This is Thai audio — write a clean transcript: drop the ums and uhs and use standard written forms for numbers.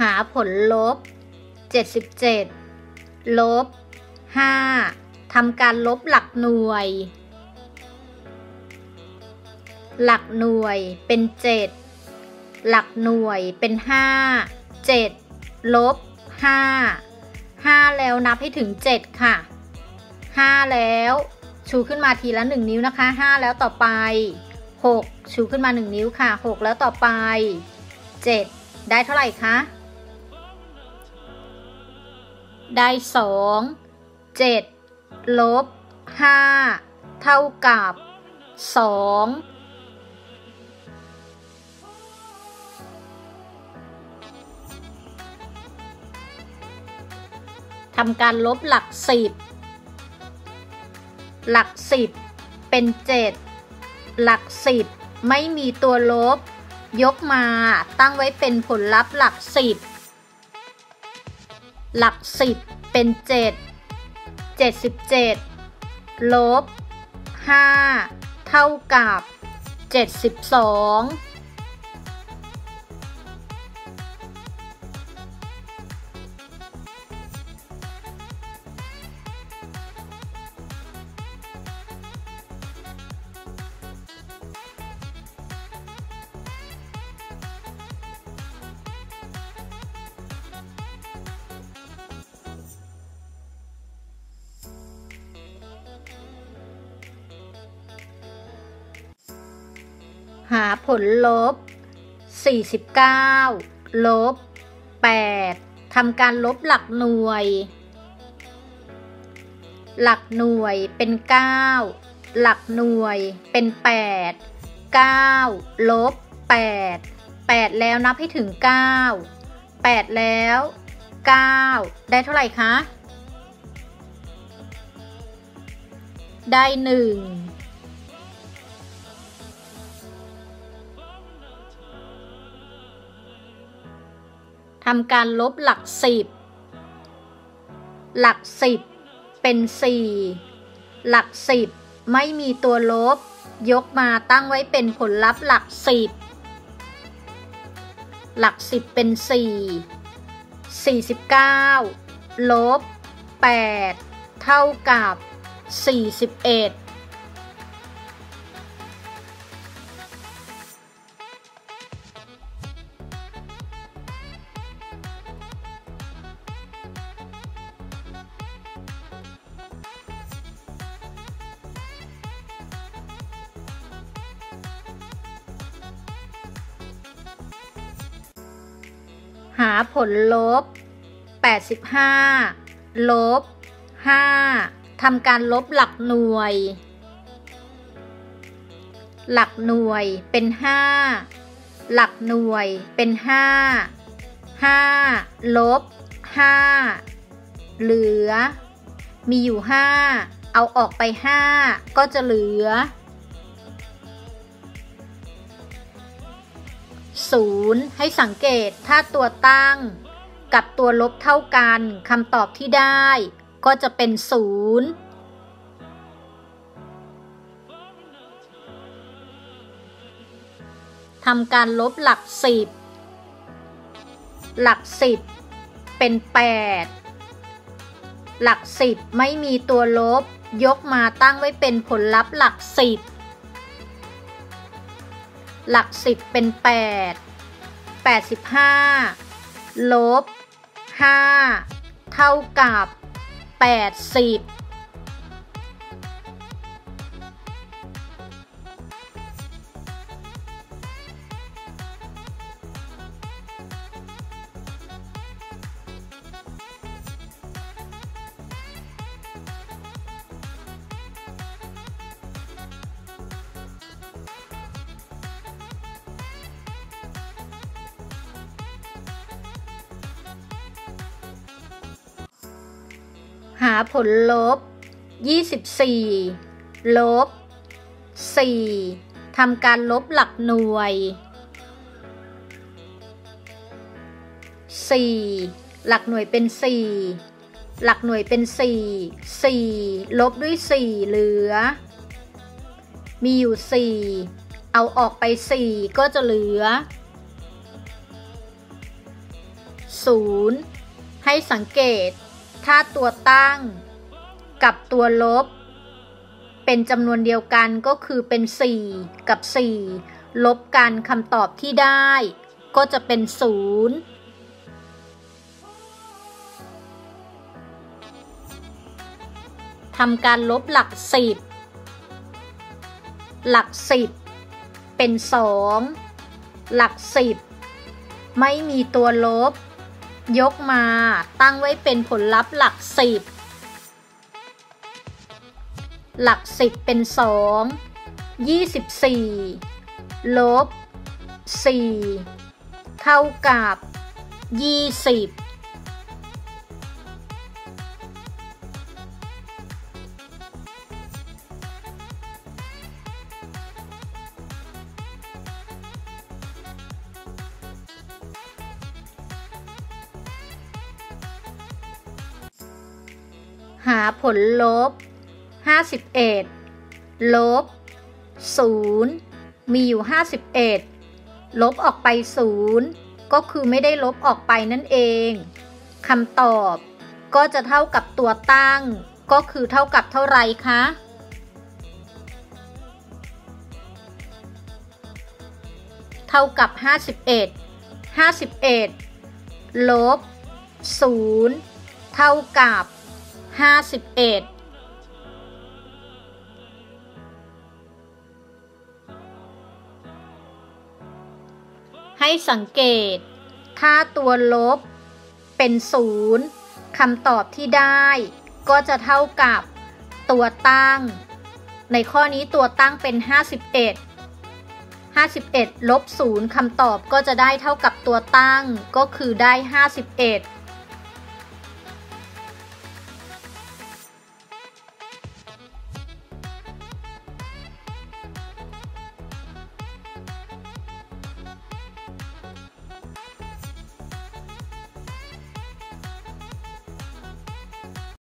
หาผลลบ77ลบ5ทำการลบหลักหน่วยเป็น7หลักหน่วยเป็น5 7ลบ5 5แล้วนับให้ถึง7ค่ะ5แล้วชูขึ้นมาทีละ1นิ้วนะคะ5แล้วต่อไป6ชูขึ้นมา1นิ้วค่ะ6แล้วต่อไป7ได้เท่าไหร่คะได้2 7ลบ5เท่ากับ2ทำการลบหลัก10หลัก10เป็น7หลัก10ไม่มีตัวลบยกมาตั้งไว้เป็นผลลัพธ์หลัก10หลัก10เป็น7 77ลบ5เท่ากับ72หาผลลบ49ลบ8ทำการลบหลักหน่วยเป็น9หลักหน่วยเป็น8 9ลบ8 8แล้วนับให้ถึง9 8แล้ว9ได้เท่าไหร่คะได้1ทำการลบหลัก10หลัก10เป็น4หลัก10ไม่มีตัวลบยกมาตั้งไว้เป็นผลลัพธ์หลัก10หลัก10เป็น4 49ลบ8เท่ากับ41หาผลลบ85ลบ5ทำการลบหลักหน่วยเป็น5หลักหน่วยเป็น5 5ลบ5เหลือมีอยู่5เอาออกไป5ก็จะเหลือ0ให้สังเกตถ้าตัวตั้งกับตัวลบเท่ากันคำตอบที่ได้ก็จะเป็น0ทำการลบหลัก10หลัก10เป็น8หลัก10ไม่มีตัวลบยกมาตั้งไว้เป็นผลลัพธ์หลัก10หลัก10เป็น8 85ลบ5เท่ากับ80หาผลลบ24ลบ4ทำการลบหลักหน่วย4หลักหน่วยเป็น4หลักหน่วยเป็น4 4ลบด้วย4เหลือมีอยู่4เอาออกไป4ก็จะเหลือ 0ให้สังเกตถ้าตัวตั้งกับตัวลบเป็นจำนวนเดียวกันก็คือเป็น4กับ4ลบกันคำตอบที่ได้ก็จะเป็น0ทำการลบหลัก10หลัก10เป็น2หลัก10ไม่มีตัวลบยกมาตั้งไว้เป็นผลลัพธ์หลัก10หลัก10เป็น2 24ลบ4เท่ากับ20หาผลลบ51ลบ0มีอยู่51ลบออกไป0ก็คือไม่ได้ลบออกไปนั่นเองคำตอบก็จะเท่ากับตัวตั้งก็คือเท่ากับเท่าไหร่คะเท่ากับ51ลบ0เท่ากับ51ให้สังเกตถ้าตัวลบเป็น0คำตอบที่ได้ก็จะเท่ากับตัวตั้งในข้อนี้ตัวตั้งเป็น51ลบ0คำตอบก็จะได้เท่ากับตัวตั้งก็คือได้51